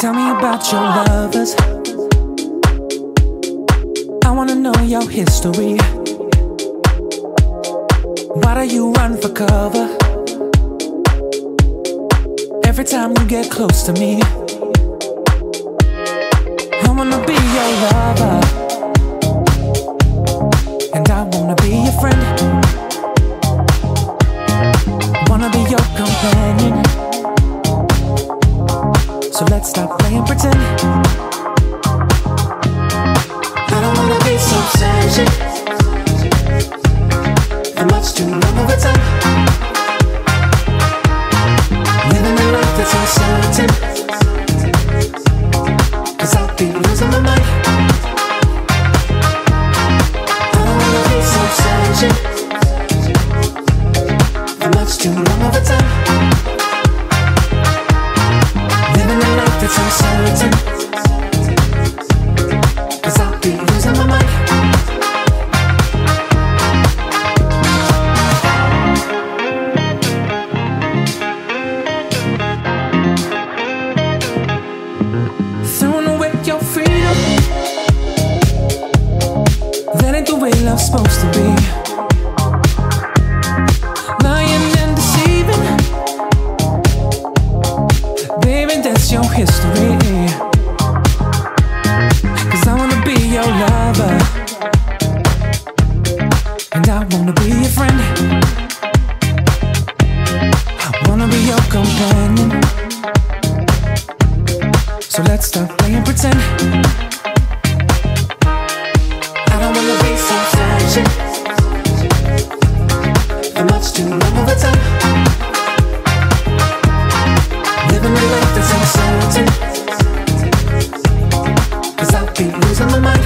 Tell me about your lovers. I wanna know your history. Why do you run for cover? Every time you get close to me, I wanna be your lover, and I wanna be your friend, wanna be your companion. So let's stop playing pretend. I don't wanna be so sentient for much too long of a time, living a life that's uncertain, 'cause I'll be losing my mind. I don't wanna be so sentient for much too long of a time, it's uncertain, 'cause I'll be losing my mind. Throwing away your freedom, that ain't the way love's supposed to be. Your history, 'cause I wanna be your lover, and I wanna be your friend, I wanna be your companion. So let's stop playing pretend. I don't wanna be so sentient for much too long of a time, living a life that's uncertain, 'cause I'll be losing my mind.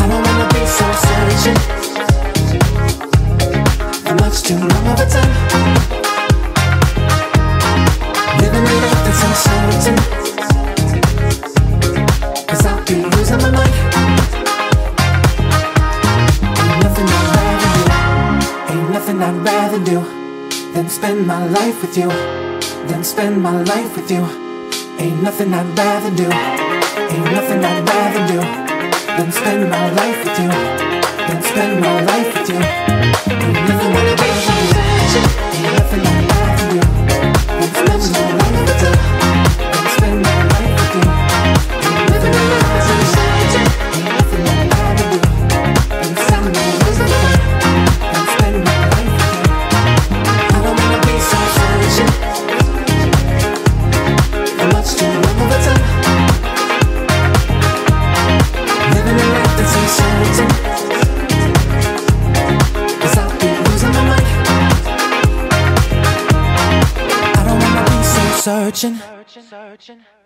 I don't wanna be so sentient for much too long of a time, living a life that's uncertain, 'cause I'll be losing my mind. Ain't nothing I'd rather do, ain't nothing I'd rather do then spend my life with you, then spend my life with you. Ain't nothing I'd rather do, ain't nothing I'd rather do, then spend my life with you, then spend my life with you. Ain't nothing I'd rather do, ain't nothing I'd rather do, then spend my life with you, then spend my life with you. Ain't nothing I'd rather do, ain't nothing I'd rather do, then spend my life with you, then spend my life with you. Searching.